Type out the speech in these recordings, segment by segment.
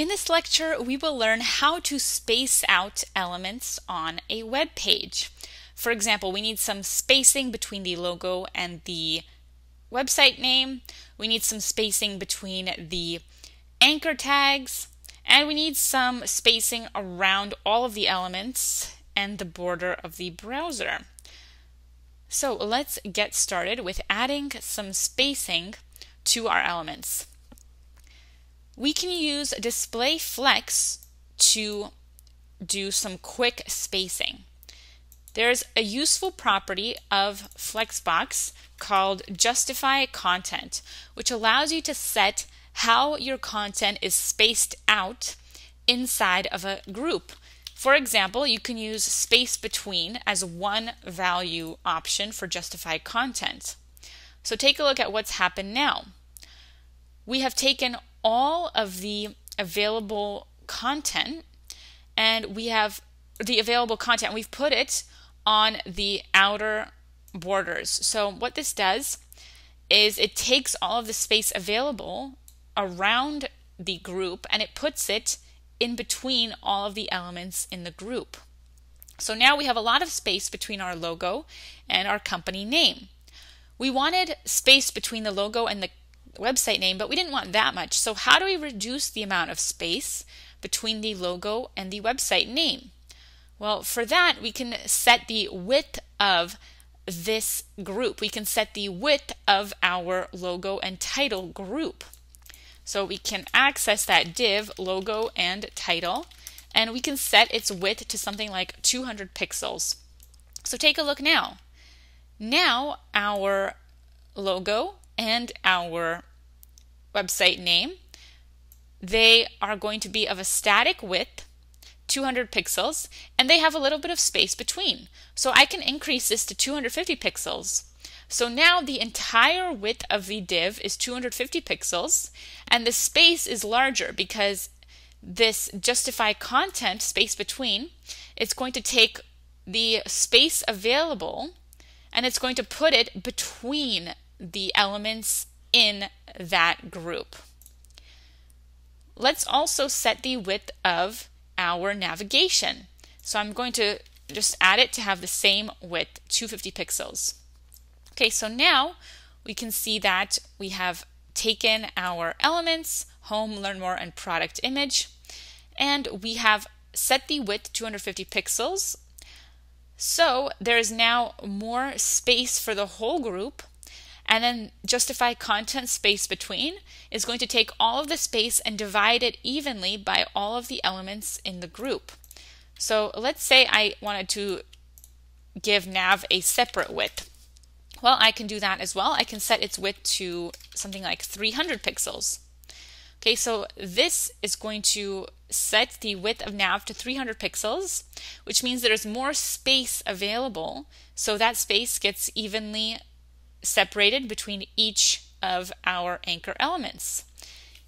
In this lecture, we will learn how to space out elements on a web page. For example, we need some spacing between the logo and the website name. We need some spacing between the anchor tags, and we need some spacing around all of the elements and the border of the browser. So let's get started with adding some spacing to our elements. We can use Display Flex to do some quick spacing. There's a useful property of Flexbox called Justify Content, which allows you to set how your content is spaced out inside of a group. For example, you can use space between as one value option for Justify Content. So take a look at what's happened now. We have taken all of the available content, and we have the available content, we've put it on the outer borders. So what this does is it takes all of the space available around the group and it puts it in between all of the elements in the group. So now we have a lot of space between our logo and our company name. We wanted space between the logo and the website name, but we didn't want that much. So how do we reduce the amount of space between the logo and the website name? Well, for that, we can set the width of this group. We can set the width of our logo and title group. So we can access that div, logo and title, and we can set its width to something like 200 pixels. So take a look now. Now our logo and our website name, they are going to be of a static width, 200 pixels, and they have a little bit of space between. So I can increase this to 250 pixels. So now the entire width of the div is 250 pixels, and the space is larger because this Justify Content space between, it's going to take the space available and it's going to put it between the elements in that group. Let's also set the width of our navigation. So I'm going to just add it to have the same width, 250 pixels. Okay, so now we can see that we have taken our elements, home, learn more, and product image, and we have set the width 250 pixels. So there is now more space for the whole group. And then Justify Content space between is going to take all of the space and divide it evenly by all of the elements in the group. So let's say I wanted to give nav a separate width. Well, I can do that as well. I can set its width to something like 300 pixels. Okay, so this is going to set the width of nav to 300 pixels, which means there's more space available. So that space gets evenly separated between each of our anchor elements.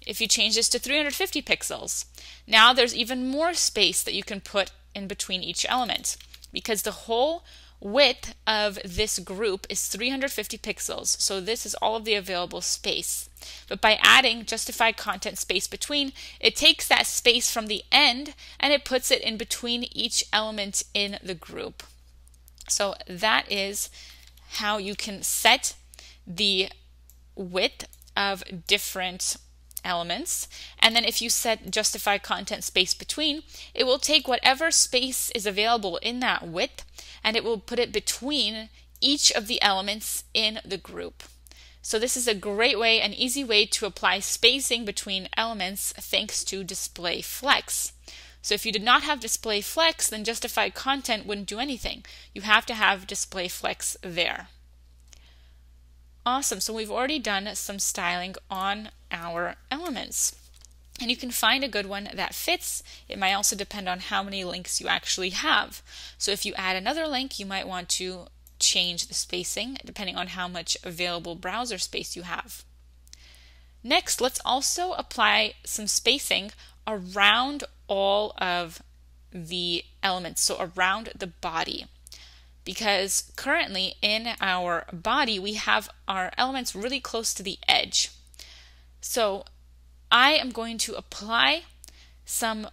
If you change this to 350 pixels, now there's even more space that you can put in between each element because the whole width of this group is 350 pixels. So this is all of the available space. But by adding Justify Content space between, it takes that space from the end and it puts it in between each element in the group. So that is how you can set the width of different elements. And then if you set Justify Content space between, it will take whatever space is available in that width and it will put it between each of the elements in the group. So this is a great way, an easy way to apply spacing between elements thanks to Display Flex. So if you did not have Display Flex, then Justify Content wouldn't do anything. You have to have Display Flex there. Awesome, so we've already done some styling on our elements. And you can find a good one that fits. It might also depend on how many links you actually have. So if you add another link, you might want to change the spacing depending on how much available browser space you have. Next, let's also apply some spacing around all of the elements, so around the body, because currently in our body we have our elements really close to the edge. So I am going to apply some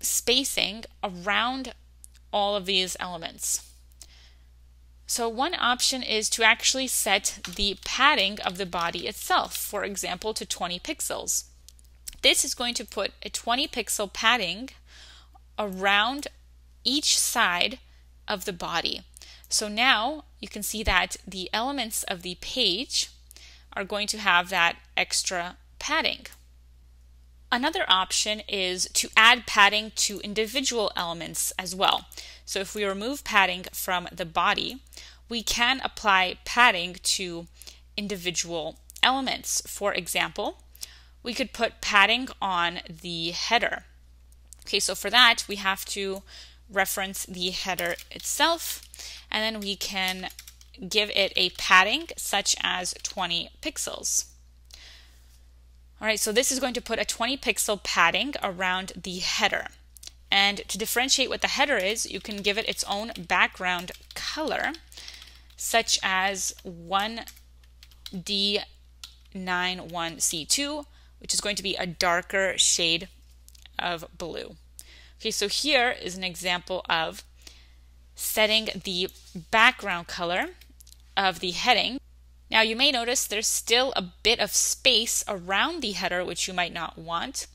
spacing around all of these elements. So one option is to actually set the padding of the body itself, for example, to 20 pixels. This is going to put a 20 pixel padding around each side of the body. So now you can see that the elements of the page are going to have that extra padding. Another option is to add padding to individual elements as well. So if we remove padding from the body, we can apply padding to individual elements. For example, we could put padding on the header. Okay, so for that, we have to reference the header itself, and then we can give it a padding such as 20 pixels. All right, so this is going to put a 20 pixel padding around the header. And to differentiate what the header is, you can give it its own background color, such as 1D91C2, which is going to be a darker shade of blue. Okay, so here is an example of setting the background color of the heading. Now you may notice there's still a bit of space around the header, which you might not want.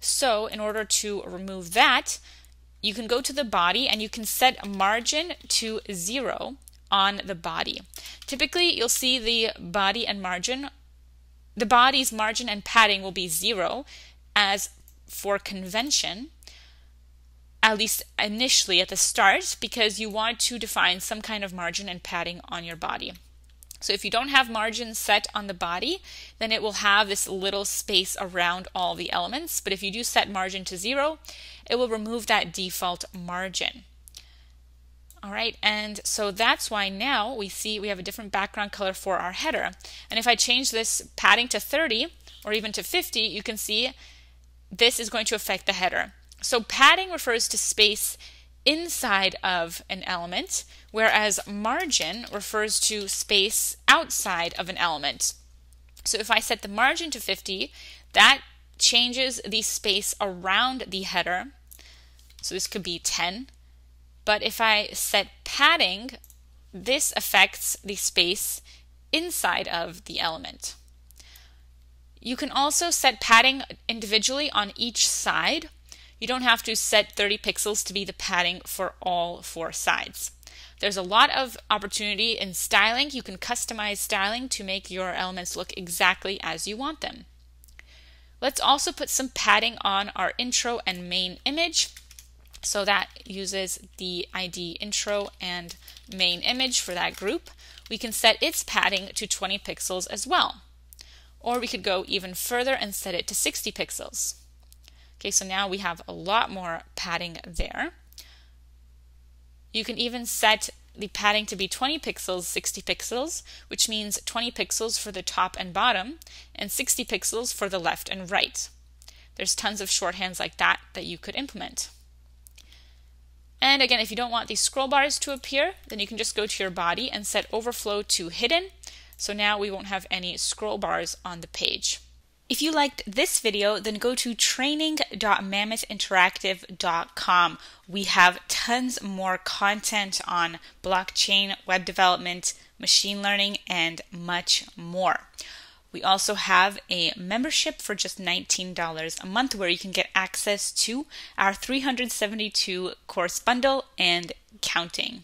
So in order to remove that, you can go to the body and you can set margin to 0 on the body. Typically you'll see the body's margin and padding will be 0 as for convention, at least initially at the start, because you want to define some kind of margin and padding on your body. So if you don't have margin set on the body, then it will have this little space around all the elements. But if you do set margin to 0, it will remove that default margin. All right, and so that's why now we see we have a different background color for our header. And if I change this padding to 30 or even to 50, you can see this is going to affect the header. So padding refers to space inside of an element, whereas margin refers to space outside of an element. So if I set the margin to 50, that changes the space around the header. So this could be 10. But if I set padding, this affects the space inside of the element. You can also set padding individually on each side. You don't have to set 30 pixels to be the padding for all four sides. There's a lot of opportunity in styling. You can customize styling to make your elements look exactly as you want them. Let's also put some padding on our intro and main image. So that uses the ID intro and main image for that group. We can set its padding to 20 pixels as well. Or we could go even further and set it to 60 pixels. Okay, so now we have a lot more padding there. You can even set the padding to be 20 pixels, 60 pixels, which means 20 pixels for the top and bottom, and 60 pixels for the left and right. There's tons of shorthands like that that you could implement. And again, if you don't want these scroll bars to appear, then you can just go to your body and set overflow to hidden. So now we won't have any scroll bars on the page. If you liked this video, then go to training.mammothinteractive.com. We have tons more content on blockchain, web development, machine learning, and much more. We also have a membership for just $19 a month where you can get access to our 372 course bundle and counting.